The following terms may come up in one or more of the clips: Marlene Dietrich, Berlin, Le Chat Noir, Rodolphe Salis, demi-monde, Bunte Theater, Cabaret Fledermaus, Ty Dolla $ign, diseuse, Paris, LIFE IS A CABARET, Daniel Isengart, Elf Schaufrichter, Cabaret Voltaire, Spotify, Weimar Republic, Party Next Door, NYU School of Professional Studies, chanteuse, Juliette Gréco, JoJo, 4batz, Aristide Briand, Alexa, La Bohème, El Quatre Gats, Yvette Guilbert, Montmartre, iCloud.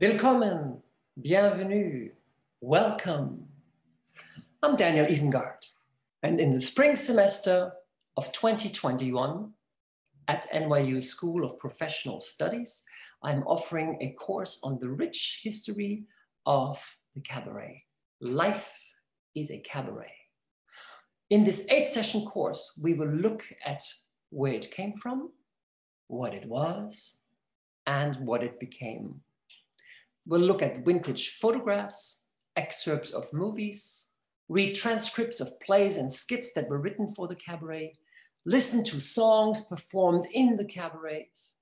Willkommen, bienvenue, welcome. I'm Daniel Isengart, and in the spring semester of 2021 at NYU School of Professional Studies, I'm offering a course on the rich history of the cabaret. Life is a cabaret. In this 8-session course, we will look at where it came from, what it was, and what it became. We'll look at vintage photographs, excerpts of movies, read transcripts of plays and skits that were written for the cabaret, listen to songs performed in the cabarets,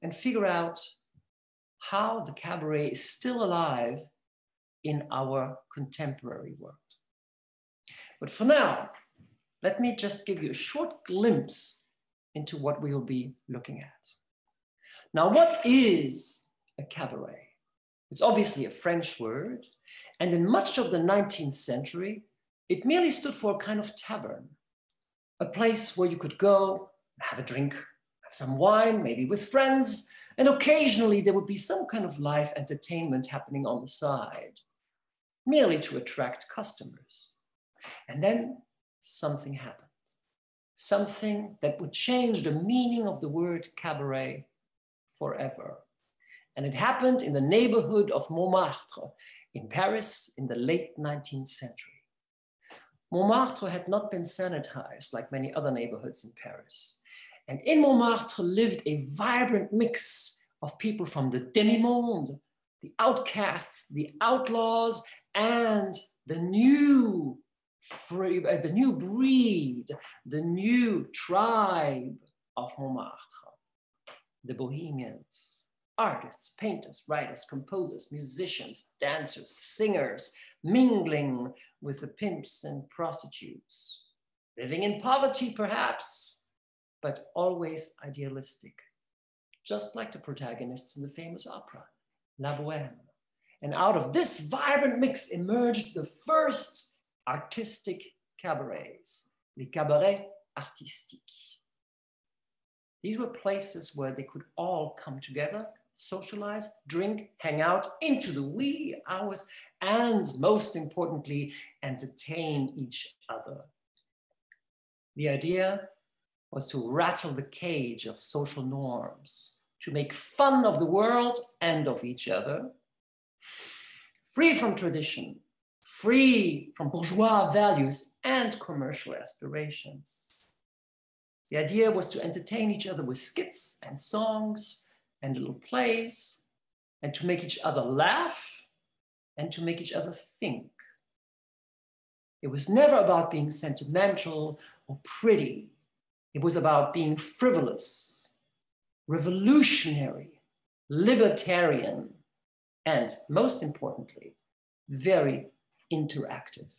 and figure out how the cabaret is still alive in our contemporary world. But for now, let me just give you a short glimpse into what we will be looking at. Now, what is a cabaret? It's obviously a French word, and in much of the 19th century, it merely stood for a kind of tavern, a place where you could go, have a drink, have some wine, maybe with friends, and occasionally there would be some kind of live entertainment happening on the side, merely to attract customers. And then something happened, something that would change the meaning of the word cabaret forever. And it happened in the neighborhood of Montmartre in Paris in the late 19th century. Montmartre had not been sanitized like many other neighborhoods in Paris. And in Montmartre lived a vibrant mix of people from the demi-monde, the outcasts, the outlaws, and the new breed, the new tribe of Montmartre, the Bohemians. Artists, painters, writers, composers, musicians, dancers, singers, mingling with the pimps and prostitutes. Living in poverty, perhaps, but always idealistic. Just like the protagonists in the famous opera, La Bohème. And out of this vibrant mix emerged the first artistic cabarets, les cabarets artistiques. These were places where they could all come together, socialize, drink, hang out into the wee hours, and most importantly, entertain each other. The idea was to rattle the cage of social norms, to make fun of the world and of each other. Free from tradition, free from bourgeois values and commercial aspirations. The idea was to entertain each other with skits and songs and little plays, and to make each other laugh and to make each other think. It was never about being sentimental or pretty. It was about being frivolous, revolutionary, libertarian, and most importantly, very interactive.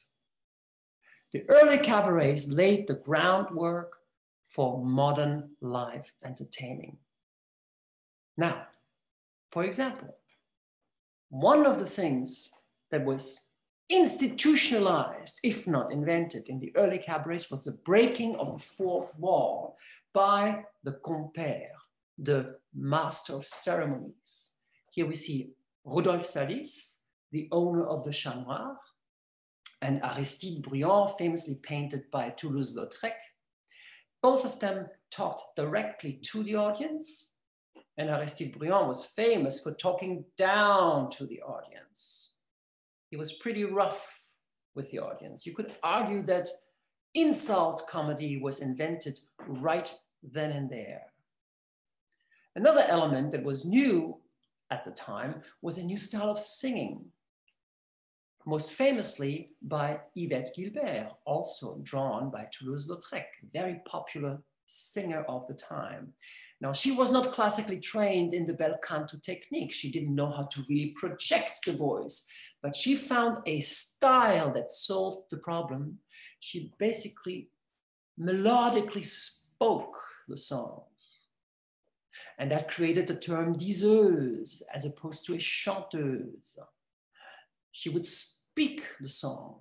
The early cabarets laid the groundwork for modern live entertaining. Now, for example, one of the things that was institutionalized, if not invented, in the early cabarets was the breaking of the fourth wall by the compère, the master of ceremonies. Here we see Rodolphe Salis, the owner of the Chat Noir, and Aristide Briand, famously painted by Toulouse-Lautrec. Both of them talked directly to the audience, and Aristide Briand was famous for talking down to the audience. He was pretty rough with the audience. You could argue that insult comedy was invented right then and there. Another element that was new at the time was a new style of singing, most famously by Yvette Guilbert, also drawn by Toulouse-Lautrec, very popular singer of the time. Now, she was not classically trained in the bel canto technique. She didn't know how to really project the voice, but she found a style that solved the problem. She basically melodically spoke the songs. And that created the term diseuse, as opposed to a chanteuse. She would speak the song,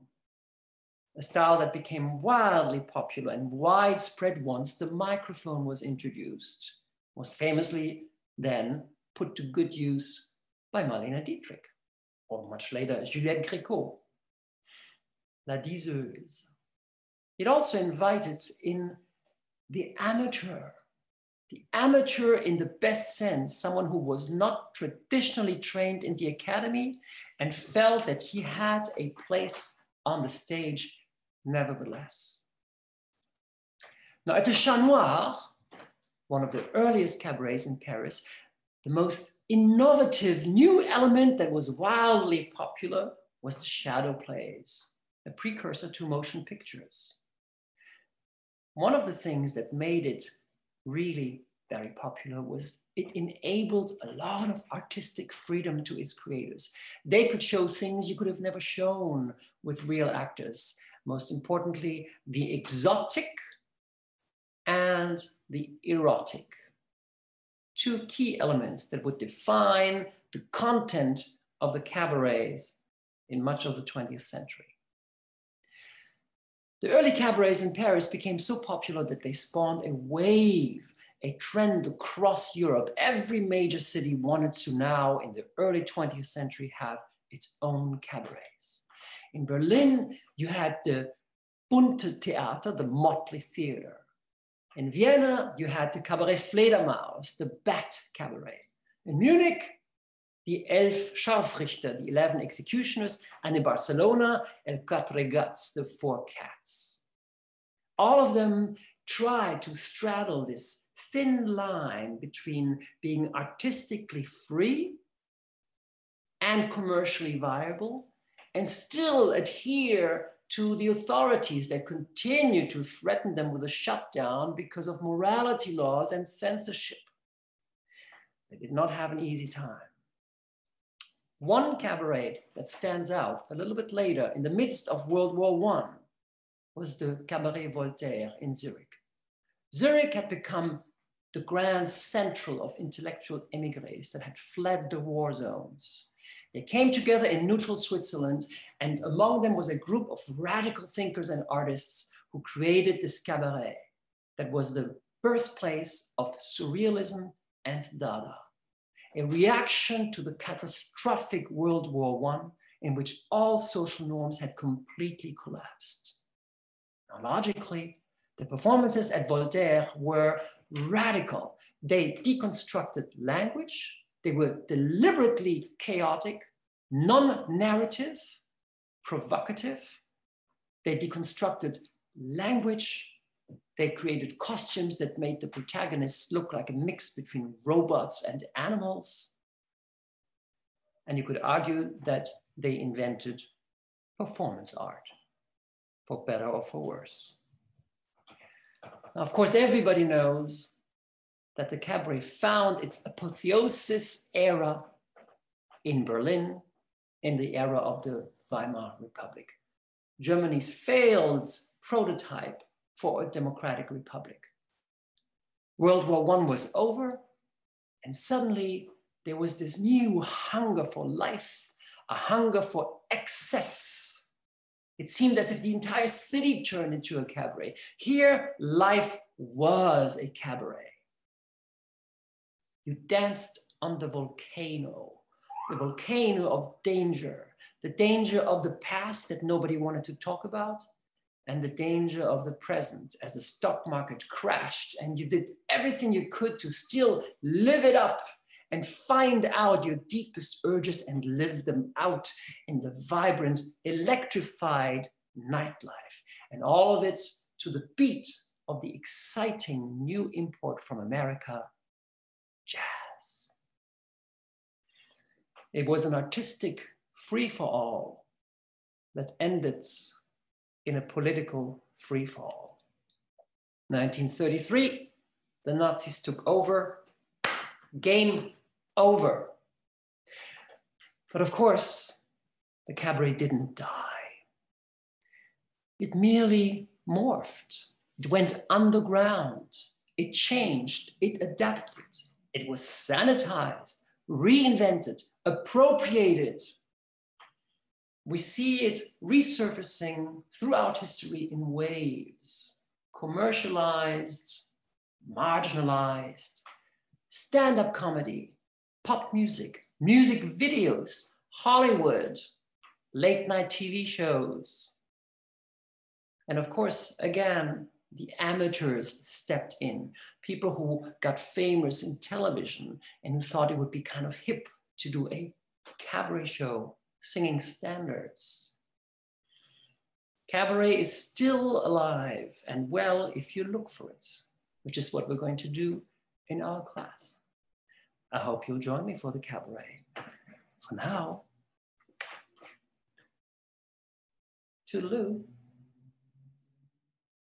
a style that became wildly popular and widespread once the microphone was introduced, most famously then put to good use by Marlene Dietrich, or much later, Juliette Gréco, La Diseuse. It also invited in the amateur in the best sense, someone who was not traditionally trained in the academy and felt that he had a place on the stage nevertheless. Now at the Chat Noir, one of the earliest cabarets in Paris, the most innovative new element that was wildly popular was the shadow plays, a precursor to motion pictures. One of the things that made it really very popular was it enabled a lot of artistic freedom to its creators. They could show things you could have never shown with real actors. Most importantly, the exotic and the erotic. Two key elements that would define the content of the cabarets in much of the 20th century. The early cabarets in Paris became so popular that they spawned a wave, a trend across Europe. Every major city wanted to now, in the early 20th century, have its own cabarets. In Berlin, you had the Bunte Theater, the Motley Theater. In Vienna, you had the Cabaret Fledermaus, the Bat Cabaret. In Munich, the Elf Schaufrichter, the 11 executioners, and in Barcelona, El Quatre Gats, the 4 cats. All of them try to straddle this thin line between being artistically free and commercially viable, and still adhere to the authorities that continue to threaten them with a shutdown because of morality laws and censorship. They did not have an easy time. One cabaret that stands out a little bit later, in the midst of World War I, was the Cabaret Voltaire in Zurich. Zurich had become the grand central of intellectual emigres that had fled the war zones. They came together in neutral Switzerland, and among them was a group of radical thinkers and artists who created this cabaret that was the birthplace of surrealism and Dada. A reaction to the catastrophic World War I, in which all social norms had completely collapsed. Now, logically, the performances at Voltaire were radical. They deconstructed language. They were deliberately chaotic, non-narrative, provocative. They deconstructed language. They created costumes that made the protagonists look like a mix between robots and animals. And you could argue that they invented performance art, for better or for worse. Now, of course, everybody knows that the cabaret found its apotheosis era in Berlin in the era of the Weimar Republic, Germany's failed prototype for a democratic republic. World War I was over, and suddenly there was this new hunger for life, a hunger for excess. It seemed as if the entire city turned into a cabaret. Here, life was a cabaret. You danced on the volcano of danger, the danger of the past that nobody wanted to talk about, and the danger of the present as the stock market crashed, and you did everything you could to still live it up and find out your deepest urges and live them out in the vibrant, electrified nightlife. And all of it to the beat of the exciting new import from America, jazz. It was an artistic free-for-all that ended in a political freefall. 1933, the Nazis took over, game over. But of course, the cabaret didn't die. It merely morphed. It went underground. It changed, it adapted. It was sanitized, reinvented, appropriated. We see it resurfacing throughout history in waves, commercialized, marginalized, stand-up comedy, pop music, music videos, Hollywood, late night TV shows. And of course, again, the amateurs stepped in, people who got famous in television and thought it would be kind of hip to do a cabaret show singing standards. Cabaret is still alive and well if you look for it, which is what we're going to do in our class. I hope you'll join me for the cabaret. For now, toodaloo.